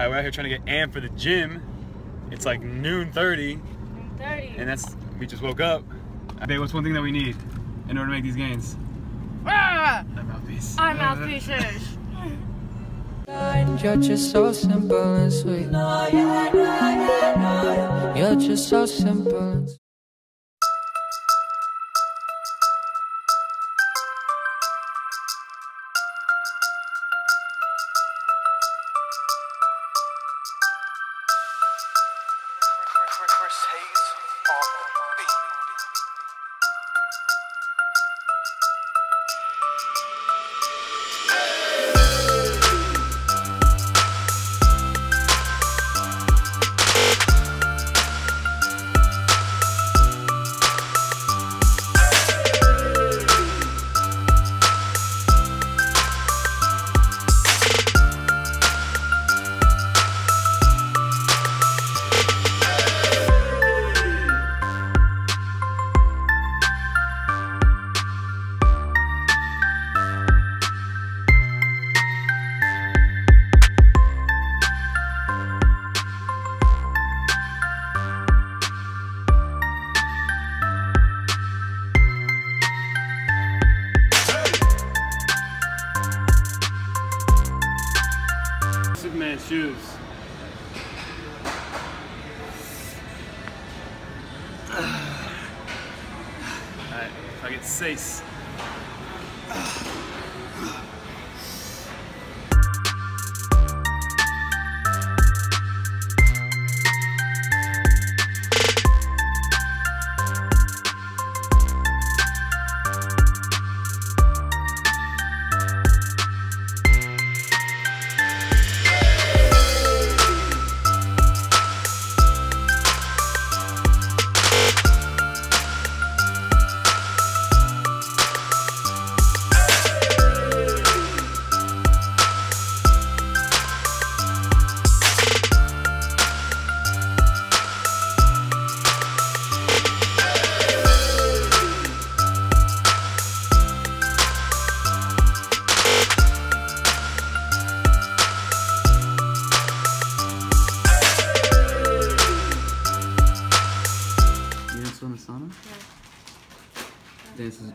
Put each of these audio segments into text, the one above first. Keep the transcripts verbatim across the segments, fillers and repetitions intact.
I we're out here trying to get amped for the gym. It's like noon thirty. noon thirty. And that's, we just woke up. Babe, what's one thing that we need in order to make these gains? Ah! A mouthpiece. A mouthpiece. You're just so simple and sweet. No, yeah, no, yeah, no, yeah. You're just so simple and sweet. Shoes. Alright, if I get six.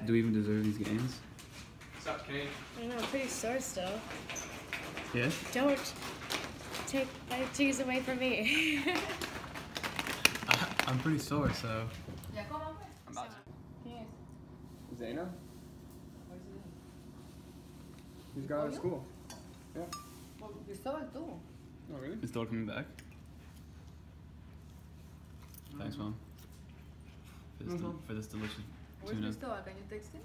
Do we even deserve these games? Stop, Kate. I know, I'm pretty sore still. Yeah? Don't take my cheese away from me. I, I'm pretty sore, so. Yeah, go on. I'm about to. Yes. Zaina? Where's he? He's got out of school. Yeah. Well, you're still at school. Oh, really? It's still coming back? Mm-hmm. Thanks, Mom. For this, mm-hmm. for this delicious. Where's my store? Can you text him?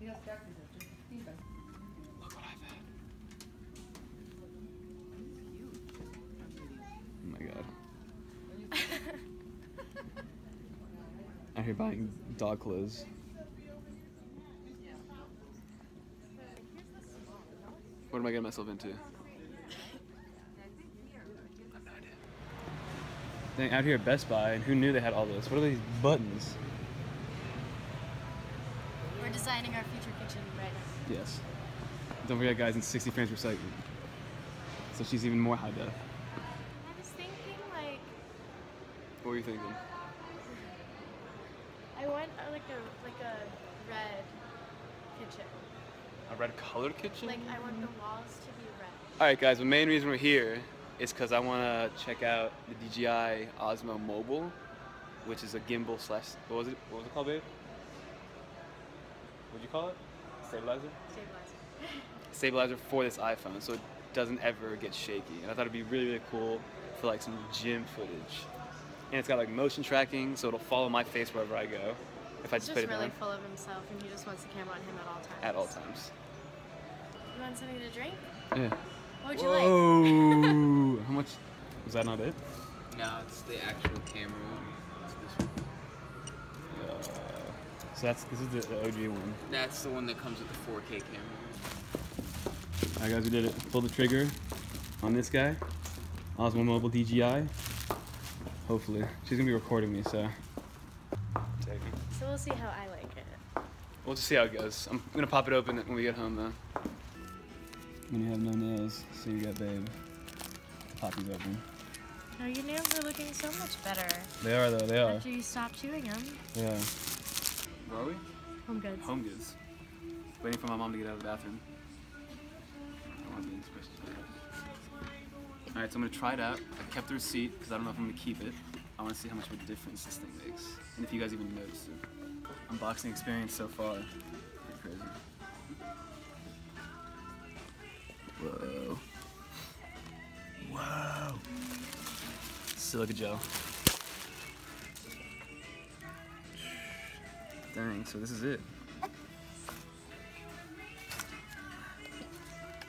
He has practice after fifteen. Look what I've had. Oh my god. Out here buying dog clothes. What am I getting myself into? Thing out here at Best Buy, and who knew they had all this? What are these buttons? We're designing our future kitchen right now. Yes. Don't forget, guys, in sixty frames per second. So she's even more high def. I was thinking, like. What were you thinking? I want uh, like a like a red kitchen. A red colored kitchen? Like I want the walls to be red. All right, guys. The main reason we're here. It's because I want to check out the D J I Osmo Mobile, which is a gimbal slash, what was it, what was it called, babe? What'd you call it? Stabilizer? Stabilizer. Stabilizer for this iPhone, so it doesn't ever get shaky. And I thought it'd be really, really cool for like some gym footage. And it's got like motion tracking, so it'll follow my face wherever I go. If I just, just put it really down. Full of himself, and he just wants the camera on him at all times. At all times. You want something to drink? Yeah. What would you Whoa. Like? How much? Was that not it? No, it's the actual camera. It's this one. Uh, so that's this is the, the O G one. That's the one that comes with the four K camera. Alright guys, we did it. Pull the trigger on this guy. Osmo Mobile D J I. Hopefully. She's gonna be recording me, so. So we'll see how I like it. We'll just see how it goes. I'm gonna pop it open when we get home though. When you have no nails, so you got babe. Pop these open. No, your nails are looking so much better. They are though, they are. After you stop chewing them. Yeah. Where are we? Home Goods. Home Goods. Waiting for my mom to get out of the bathroom. I don't want to be in. Alright, so I'm going to try it out. I kept the receipt because I don't know if I'm going to keep it. I want to see how much of a difference this thing makes. And if you guys even noticed it. Unboxing experience so far. Pretty crazy. Whoa. Whoa. Silica gel. Dang, so this is it.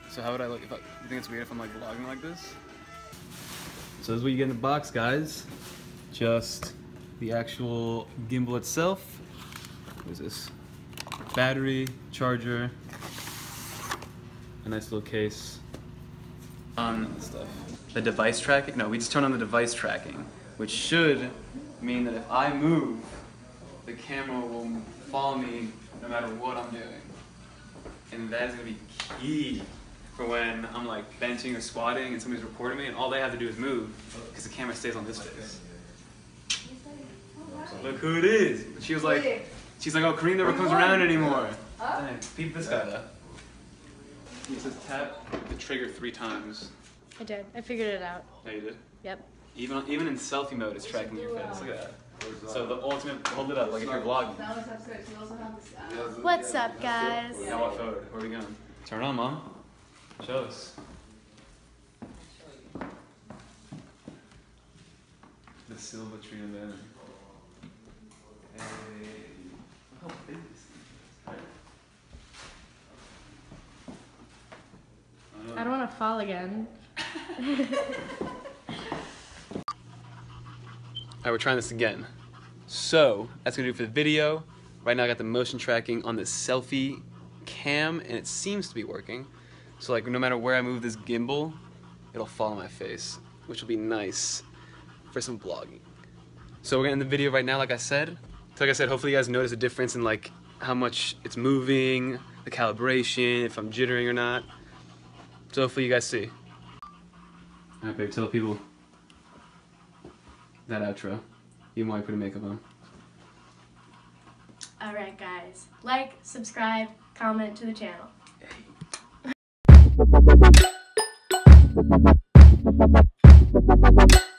So how would I look if I, you think it's weird if I'm like vlogging like this? So this is what you get in the box, guys. Just the actual gimbal itself. What is this? Battery, charger, a nice little case. On the stuff. The device tracking? No, we just turn on the device tracking, which should mean that if I move, the camera will follow me no matter what I'm doing. And that is gonna be key for when I'm like benching or squatting and somebody's recording me and all they have to do is move because the camera stays on this face. Look who it is. She was like, she's like, oh, Kareem never comes around anymore. Dang, peep this guy though. It says tap the trigger three times. I did. I figured it out. Yeah, you did? Yep. Even even in selfie mode, it's tracking your face. Look at that. So the ultimate, hold it up, like if you're vlogging. What's up, guys? Now I forward. Where are we going? Turn on, Mom. Show us. The Silva Trina Banner. Hey. How big is this? I don't want to fall again. Alright, we're trying this again. So, that's gonna do it for the video. Right now I got the motion tracking on the selfie cam and it seems to be working. So like no matter where I move this gimbal, it'll follow my face, which will be nice for some vlogging. So we're gonna end the video right now, like I said. So like I said, hopefully you guys notice a difference in like how much it's moving, the calibration, if I'm jittering or not. So hopefully you guys see. Alright babe, tell the people. That outro, even while I put makeup on. Alright guys, like, subscribe, comment to the channel. Hey.